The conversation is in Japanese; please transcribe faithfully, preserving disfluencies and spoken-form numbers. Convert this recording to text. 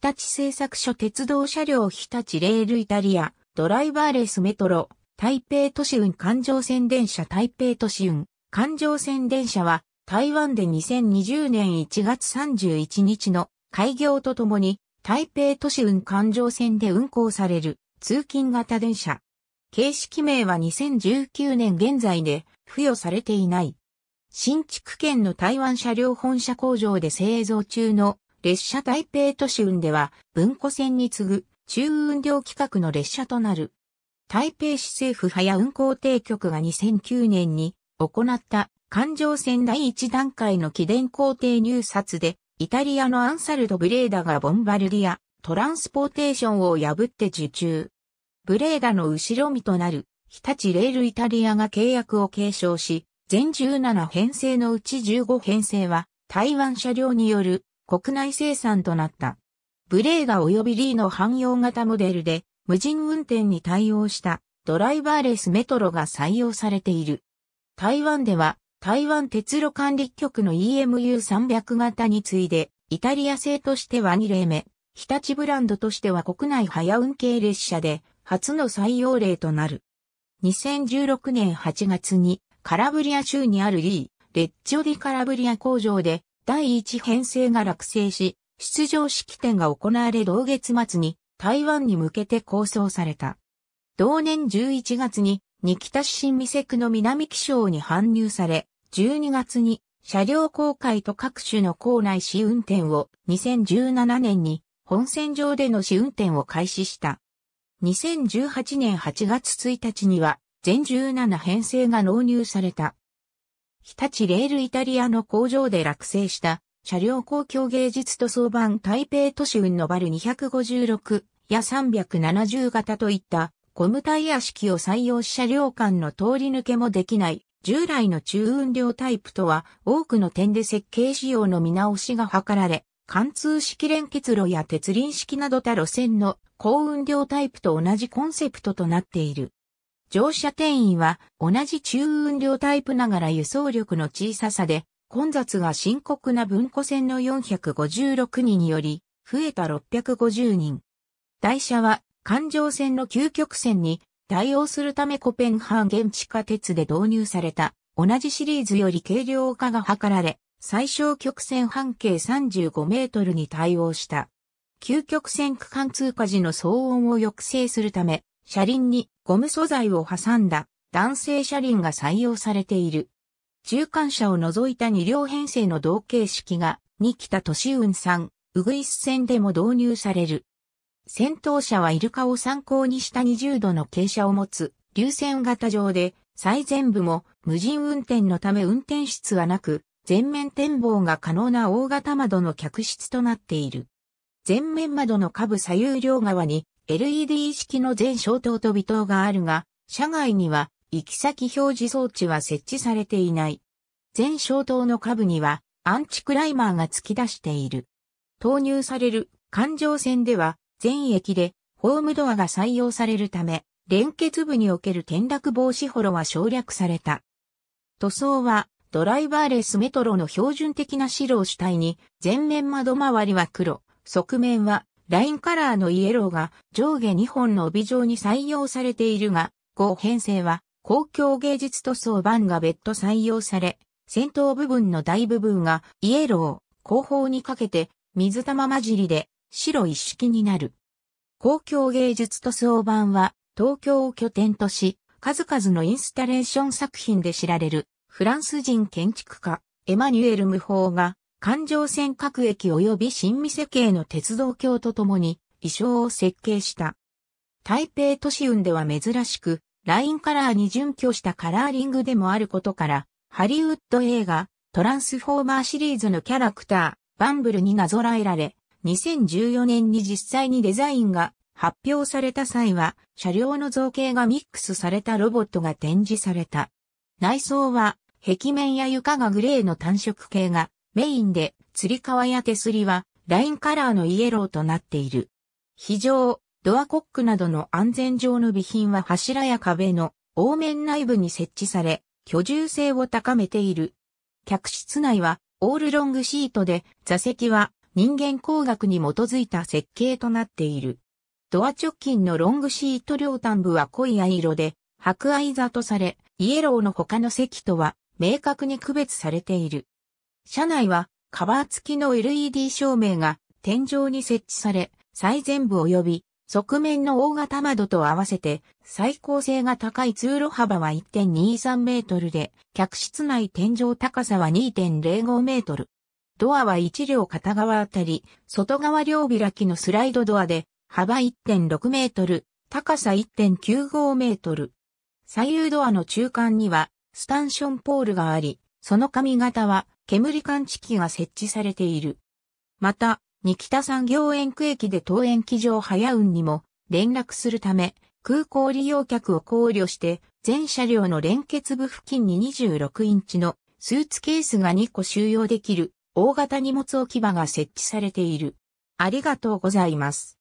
日立製作所鉄道車両日立レールイタリア、ドライバーレスメトロ、台北都市運環状線電車台北都市運環状線電車は、台湾でにせんにじゅうねんいちがつさんじゅういちにちの開業とともに、台北都市運環状線で運行される通勤型電車。形式名はにせんじゅうきゅうねん現在で付与されていない。新竹県の台湾車両本社工場で製造中の列車台北都市運では文庫線に次ぐ中運量規格の列車となる。台北市政府早運行停局がにせんきゅうねんに行った環状線だいいち段階の貴電工程入札でイタリアのアンサルド・ブレーダがボンバルディア・トランスポーテーションを破って受注。ブレーダの後ろ身となる日立レールイタリアが契約を継承し、全じゅうななへんせいのうちじゅうごへんせいは台湾車両による国内生産となった。ブレーダ及びリーの汎用型モデルで無人運転に対応したドライバーレスメトロが採用されている。台湾では台湾鉄路管理局の イーエムユーさんびゃく 型に次いでイタリア製としてはにれいめ、日立ブランドとしては国内早運系列車で初の採用例となる。にせんじゅうろくねんはちがつにカラブリア州にあるリー・レッジョ・ディ・カラブリア工場でだいいちへんせいが落成し、出場式典が行われ同月末に台湾に向けて構想された。同年じゅういちがつに仁木田市新三瀬区の南気象に搬入され、じゅうにがつに車両公開と各種の構内試運転を、にせんじゅうななねんに本線上での試運転を開始した。にせんじゅうはちねんはちがつついたちには、全じゅうななへんせいが納入された。日立レールイタリアの工場で落成した車両公共芸術塗装版台北都市運のバルにひゃくごじゅうろくやさんびゃくななじゅう型といったゴムタイヤ式を採用し車両間の通り抜けもできない従来の中運量タイプとは多くの点で設計仕様の見直しが図られ、貫通式連結路や鉄輪式など他路線の高運量タイプと同じコンセプトとなっている。乗車定員は同じ中運量タイプながら輸送力の小ささで混雑が深刻な文庫線のよんひゃくごじゅうろくにんにより増えたろっぴゃくごじゅうにん。台車は環状線のきゅうきょくせんに対応するためコペンハーゲン地下鉄で導入された同じシリーズより軽量化が図られ最小曲線半径さんじゅうごメートルに対応した。きゅうきょくせん区間通過時の騒音を抑制するため車輪にゴム素材を挟んだ弾性車輪が採用されている。中間車を除いたにりょうへんせいの同型式が仁木田都市運産、うぐいす線でも導入される。先頭車はイルカを参考にしたにじゅうどの傾斜を持つ流線型上で最前部も無人運転のため運転室はなく前面展望が可能な大型窓の客室となっている。前面窓の下部左右両側にエルイーディー 式の全照灯と尾灯があるが、車外には行き先表示装置は設置されていない。全照灯の下部にはアンチクライマーが突き出している。投入される環状線では全駅でホームドアが採用されるため、連結部における転落防止ホロは省略された。塗装はドライバーレスメトロの標準的な白を主体に、前面窓周りは黒、側面はラインカラーのイエローが上下にほんの帯状に採用されているが、ごへんせいは公共芸術塗装版が別途採用され、先頭部分の大部分がイエロー、後方にかけて水玉混じりで白一式になる。公共芸術塗装版は東京を拠点とし、数々のインスタレーション作品で知られるフランス人建築家エマニュエル・ムホーが、環状線各駅及び新三瀬系の鉄道橋とともに意匠を設計した。台北都市運では珍しくラインカラーに準拠したカラーリングでもあることからハリウッド映画トランスフォーマーシリーズのキャラクターバンブルになぞらえられにせんじゅうよねんに実際にデザインが発表された際は車両の造形がミックスされたロボットが展示された。内装は壁面や床がグレーの単色系がメインで、吊り革や手すりは、ラインカラーのイエローとなっている。非常、ドアコックなどの安全上の備品は柱や壁の、凹面内部に設置され、居住性を高めている。客室内は、オールロングシートで、座席は、人間工学に基づいた設計となっている。ドア直近のロングシート両端部は濃い藍色で、白藍座とされ、イエローの他の席とは明確に区別されている。車内はカバー付きの エルイーディー 照明が天井に設置され、最前部及び側面の大型窓と合わせて最高性が高い通路幅は いってんにさんメートルで、客室内天井高さは にてんぜろごメートル。ドアはいちりょう片側あたり、外側両開きのスライドドアで、幅 いってんろくメートル、高さ いってんきゅうごメートル。左右ドアの中間にはスタンションポールがあり、その上方は煙感知器が設置されている。また、仁北産業園区駅で当園機場早雲にも連絡するため、空港利用客を考慮して、全車両の連結部付近ににじゅうろくインチのスーツケースがにこ収容できる大型荷物置き場が設置されている。ありがとうございます。